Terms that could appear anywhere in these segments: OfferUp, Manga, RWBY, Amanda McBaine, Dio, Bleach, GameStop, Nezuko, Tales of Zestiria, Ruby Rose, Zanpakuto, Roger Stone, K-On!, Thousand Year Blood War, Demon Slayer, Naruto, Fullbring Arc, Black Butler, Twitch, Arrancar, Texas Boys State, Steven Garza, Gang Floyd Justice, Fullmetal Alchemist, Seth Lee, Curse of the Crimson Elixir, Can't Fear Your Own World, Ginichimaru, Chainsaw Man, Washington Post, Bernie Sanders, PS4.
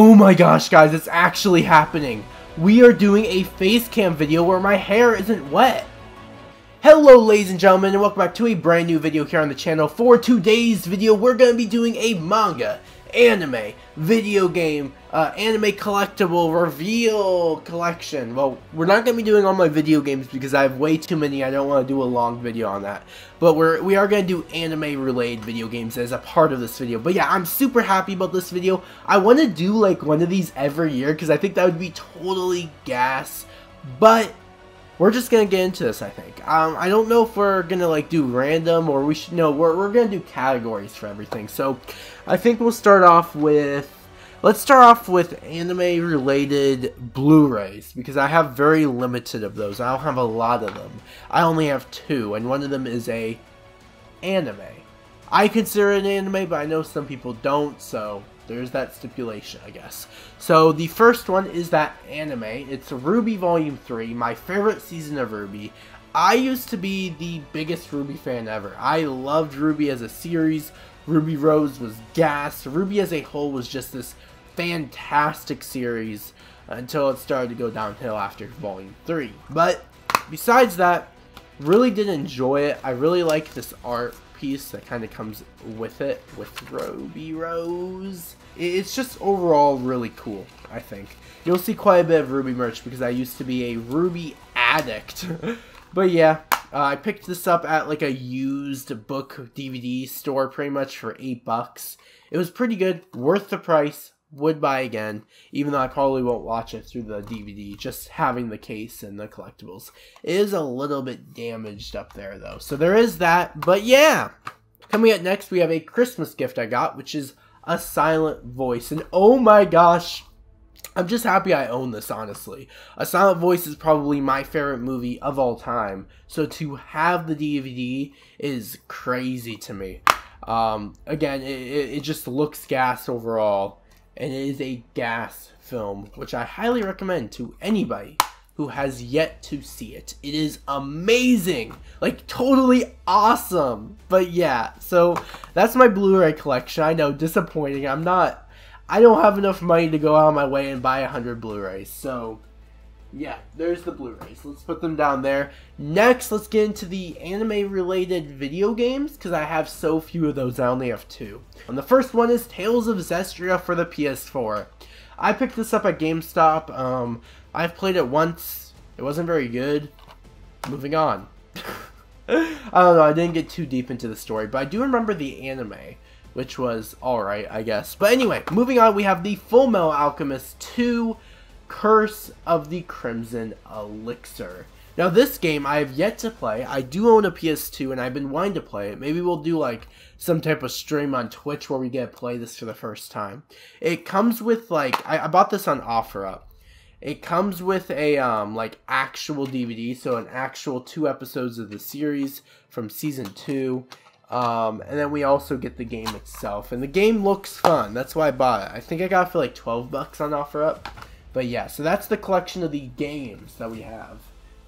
Oh my gosh, guys, it's actually happening. We are doing a face cam video where my hair isn't wet. Hello ladies and gentlemen, and welcome back to a brand new video here on the channel. For today's video, we're going to be doing a manga, anime, video game, anime collectible reveal collection. Well, we're not going to be doing all my video games because I have way too many. I don't want to do a long video on that. But we are going to do anime related video games as a part of this video. But yeah, I'm super happy about this video. I want to do like one of these every year because I think that would be totally gas. But we're just gonna get into this, I think. I don't know if we're gonna like do random or we should know. We're gonna do categories for everything. So, I think we'll start off with. Let's start off with anime-related Blu-rays because I have very limited of those. I don't have a lot of them. I only have two, and one of them is a anime. I consider it an anime, but I know some people don't. So there's that stipulation, I guess. So the first one is that anime. It's RWBY Volume 3, my favorite season of RWBY. I used to be the biggest RWBY fan ever. I loved RWBY as a series. Ruby Rose was gas. RWBY as a whole was just this fantastic series until it started to go downhill after Volume 3. But besides that, really did enjoy it. I really like this art piece that kind of comes with it, with Ruby Rose. It's just overall really cool, I think. You'll see quite a bit of RWBY merch because I used to be a RWBY addict. But yeah, I picked this up at like a used book DVD store pretty much for $8. It was pretty good, worth the price, would buy again, even though I probably won't watch it through the DVD, just having the case and the collectibles. It is a little bit damaged up there though, so there is that, but yeah! Coming up next, we have a Christmas gift I got, which is A Silent Voice, and oh my gosh, I'm just happy I own this, honestly. A Silent Voice is probably my favorite movie of all time, so to have the DVD is crazy to me. Again, it just looks gas overall. And it is a gas film, which I highly recommend to anybody who has yet to see it. It is amazing, like totally awesome. But yeah, so that's my Blu-ray collection. I know, disappointing. I don't have enough money to go out of my way and buy 100 Blu-rays. So yeah, there's the Blu-rays. Let's put them down there. Next, let's get into the anime-related video games, because I have so few of those. I only have two. And the first one is Tales of Zestiria for the PS4. I picked this up at GameStop. I've played it once. It wasn't very good. Moving on. I don't know, I didn't get too deep into the story, but I do remember the anime, which was alright, I guess. But anyway, moving on, we have the Fullmetal Alchemist 2. Curse of the Crimson Elixir. Now this game I have yet to play. I do own a PS2 and I've been wanting to play it. Maybe we'll do like some type of stream on Twitch where we get to play this for the first time. It comes with like, I bought this on OfferUp. It comes with a like actual DVD, so an actual 2 episodes of the series from season 2. And then we also get the game itself. And the game looks fun. That's why I bought it. I think I got it for like $12 on OfferUp. But yeah, so that's the collection of the games that we have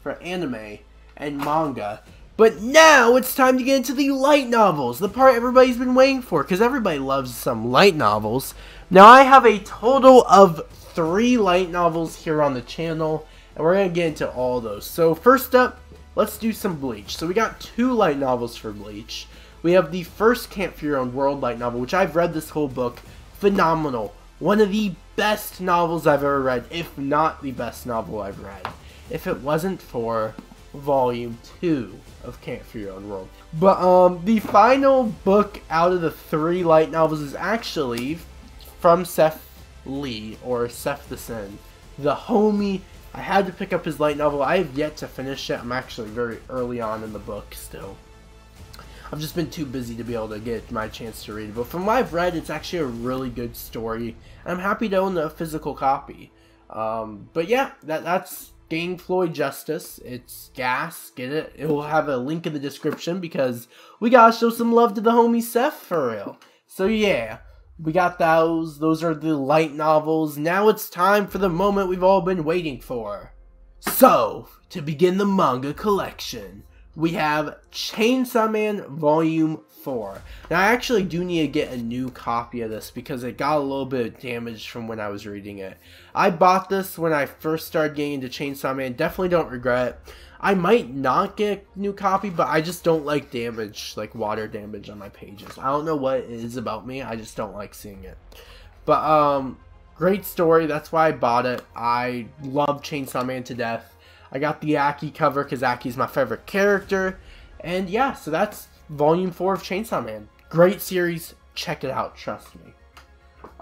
for anime and manga. But now it's time to get into the light novels, the part everybody's been waiting for, because everybody loves some light novels. Now I have a total of 3 light novels here on the channel, and we're going to get into all those. So first up, let's do some Bleach. So we got 2 light novels for Bleach. We have the first Can't Fear Your Own World light novel, which I've read this whole book. Phenomenal. One of the best novels I've ever read, if not the best novel I've read, if it wasn't for Volume 2 of Can't Fear Your Own World. But the final book out of the 3 light novels is actually from Seth Lee, or Seth the Sin, the homie. I had to pick up his light novel. I have yet to finish it. I'm actually very early on in the book still. I've just been too busy to be able to get my chance to read it. But from what I've read, it's actually a really good story. I'm happy to own a physical copy. But yeah, that's Gang Floyd Justice. It's gas. Get it? It will have a link in the description because we gotta show some love to the homie Seth for real. So yeah, we got those. Those are the light novels. Now it's time for the moment we've all been waiting for. So, to begin the manga collection, we have Chainsaw Man Volume 4. Now, I actually do need to get a new copy of this because it got a little bit damaged from when I was reading it. I bought this when I first started getting into Chainsaw Man. Definitely don't regret it. I might not get a new copy, but I just don't like damage, like water damage on my pages. I don't know what it is about me. I just don't like seeing it. But, great story. That's why I bought it. I love Chainsaw Man to death. I got the Aki cover because Aki's my favorite character. And yeah, so that's Volume 4 of Chainsaw Man. Great series. Check it out. Trust me.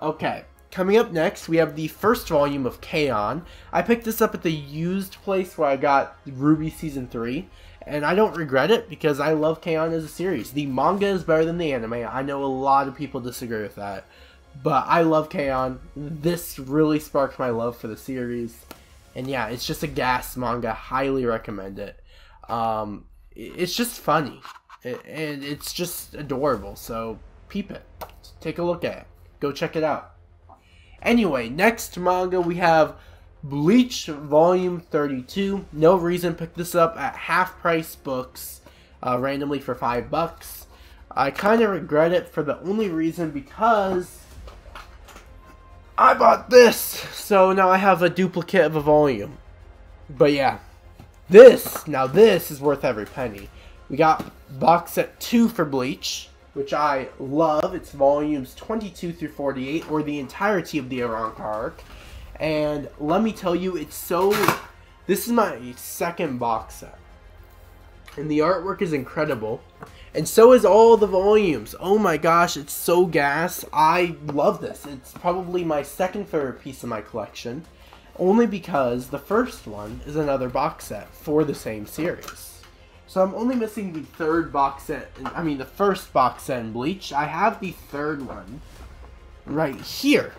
Okay. Coming up next, we have the first volume of K-On! I picked this up at the used place where I got RWBY Season 3, and I don't regret it because I love K-On! As a series. The manga is better than the anime. I know a lot of people disagree with that, but I love K-On! This really sparked my love for the series, and yeah, it's just a gas manga. Highly recommend it. It's just funny, and it's just adorable, so peep it. Take a look at it. Go check it out. Anyway, next manga we have Bleach Volume 32. No reason, picked this up at half price books randomly for $5. I kind of regret it for the only reason because I bought this, so now I have a duplicate of a volume. But yeah, this is worth every penny. We got box set 2 for Bleach, which I love. It's volumes 22 through 48, or the entirety of the Arrancar arc. And let me tell you, it's so... This is my second box set, and the artwork is incredible. And so is all the volumes. Oh my gosh, it's so gas. I love this. It's probably my second favorite piece of my collection, only because the first one is another box set for the same series. So I'm only missing the third box set, I mean the first box set in Bleach. I have the third one right here.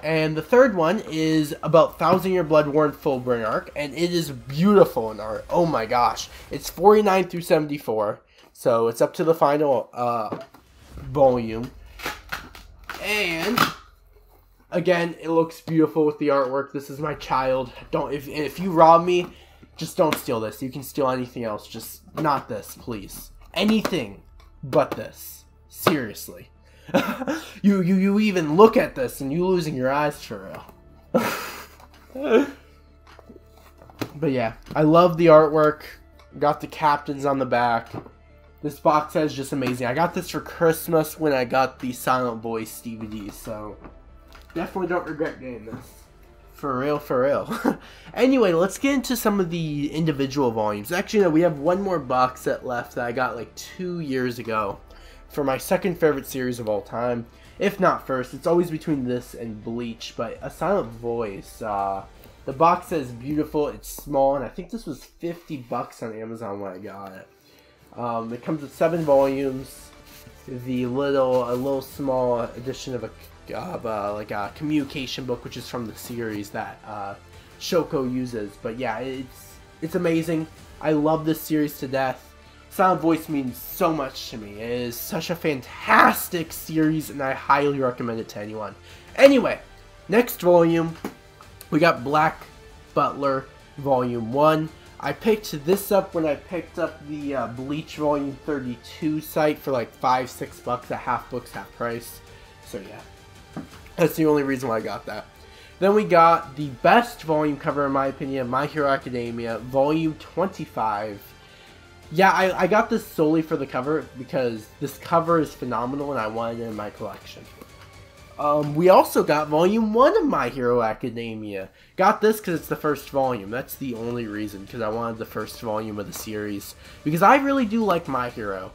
And the third one is about Thousand Year Blood War and Fullbring Arc, and it is beautiful in art. Oh my gosh. It's 49 through 74, so it's up to the final volume. And again, it looks beautiful with the artwork. This is my child. Don't, if you rob me, just don't steal this. You can steal anything else. Just not this, please. Anything but this. Seriously. You even look at this and you losing your eyes for real. But yeah, I love the artwork. Got the captains on the back. This box set is just amazing. I got this for Christmas when I got the Silent Voice DVD, so definitely don't regret getting this. For real, for real. Anyway, let's get into some of the individual volumes. Actually, no, we have one more box set left that I got like 2 years ago for my second favorite series of all time. If not first, it's always between this and Bleach, but A Silent Voice. The box set is beautiful, it's small, and I think this was $50 on Amazon when I got it. It comes with 7 volumes. The little small edition of a communication book, which is from the series that Shoko uses. But yeah, it's amazing. I love this series to death. Silent Voice means so much to me. It is such a fantastic series, and I highly recommend it to anyone. Anyway, next volume, we got Black Butler Volume 1. I picked this up when I picked up the Bleach Volume 32 site for like $5, $6 at half books, half price. So yeah. That's the only reason why I got that. Then we got the best volume cover, in my opinion, My Hero Academia, Volume 25. Yeah, I got this solely for the cover because this cover is phenomenal and I wanted it in my collection. We also got Volume 1 of My Hero Academia. Got this because it's the first volume. That's the only reason, because I wanted the first volume of the series. Because I really do like My Hero.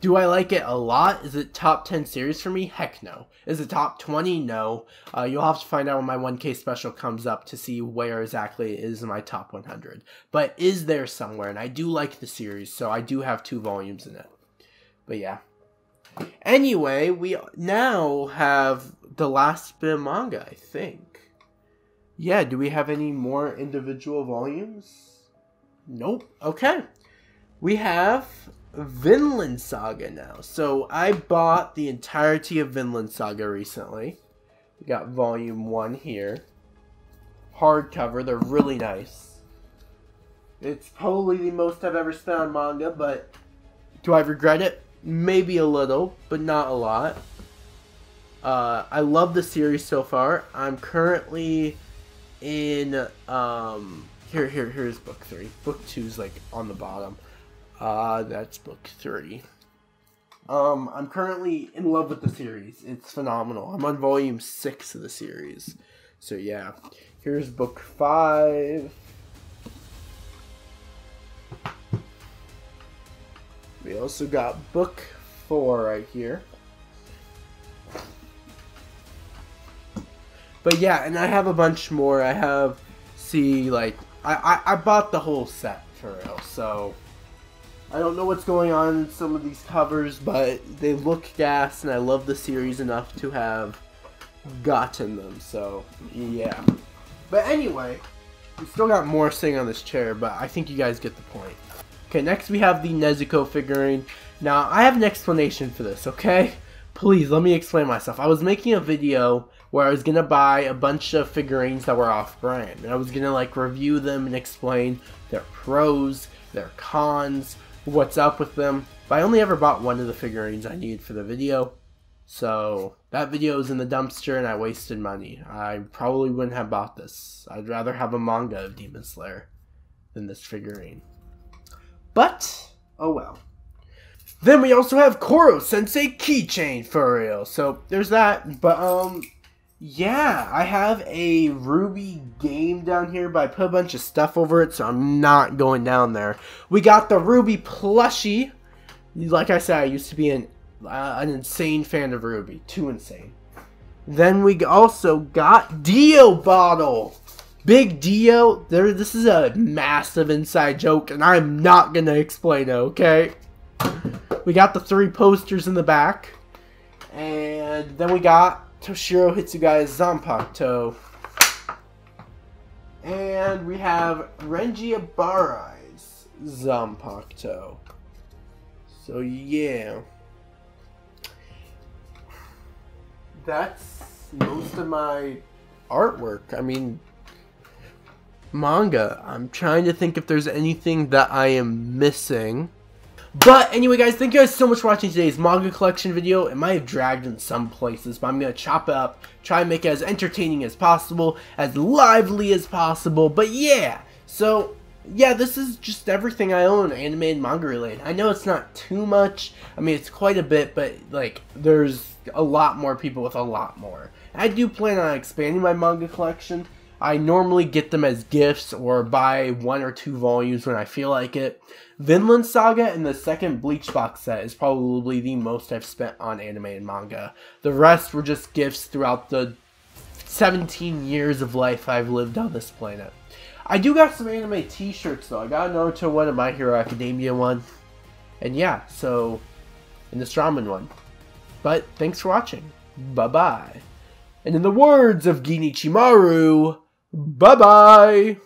Do I like it a lot? Is it top 10 series for me? Heck no. Is it top 20? No. You'll have to find out when my 1K special comes up to see where exactly it is in my top 100. But is there somewhere, and I do like the series, so I do have 2 volumes in it. But yeah. Anyway, we now have the last bit of manga, I think. Yeah, do we have any more individual volumes? Nope. Okay. We have Vinland Saga now. So I bought the entirety of Vinland Saga recently. We got Volume 1 here. Hardcover, they're really nice. It's probably the most I've ever spent on manga, but do I regret it? Maybe a little, but not a lot. I love the series so far. I'm currently in here's book 3. Book 2's like on the bottom. That's book 3. I'm currently in love with the series. It's phenomenal. I'm on volume 6 of the series. So yeah, here's book 5. We also got book 4 right here. But yeah, and I have a bunch more. I have, see, like, I bought the whole set for real, so I don't know what's going on in some of these covers, but they look gas, and I love the series enough to have gotten them, so yeah. But anyway, we still got more sitting on this chair, but I think you guys get the point. Okay, next we have the Nezuko figurine. Now, I have an explanation for this, okay? Please, let me explain myself. I was making a video where I was going to buy a bunch of figurines that were off-brand. And I was going to, like, review them and explain their pros, their cons, what's up with them. But I only ever bought one of the figurines I needed for the video. So, that video is in the dumpster and I wasted money. I probably wouldn't have bought this. I'd rather have a manga of Demon Slayer than this figurine. But, oh well. Then we also have Koro Sensei keychain for real. So, there's that. But, yeah, I have a Ruby game down here, but I put a bunch of stuff over it, so I'm not going down there. We got the Ruby plushie. Like I said, I used to be an insane fan of Ruby. Too insane. Then we also got Dio bottle. Big Dio. This is a massive inside joke, and I'm not going to explain it, okay? We got the 3 posters in the back. And then we got Toshiro Hitsugai's Zanpakuto. And we have Renji Ibarai's Zanpakuto. So, yeah. That's most of my artwork. I mean, manga. I'm trying to think if there's anything that I am missing. But anyway, guys, thank you guys so much for watching today's manga collection video. It might have dragged in some places, but I'm going to chop it up, try and make it as entertaining as possible, as lively as possible. But yeah, so yeah, this is just everything I own anime and manga related. I know it's not too much. I mean, it's quite a bit, but like, there's a lot more people with a lot more. I do plan on expanding my manga collection. I normally get them as gifts or buy 1 or 2 volumes when I feel like it. Vinland Saga and the 2nd Bleach box set is probably the most I've spent on anime and manga. The rest were just gifts throughout the 17 years of life I've lived on this planet. I do got some anime t-shirts though. I got an Naruto one, a My Hero Academia one, and yeah, so, and this ramen one. But thanks for watching. Bye-bye. And in the words of Ginichimaru, bye-bye!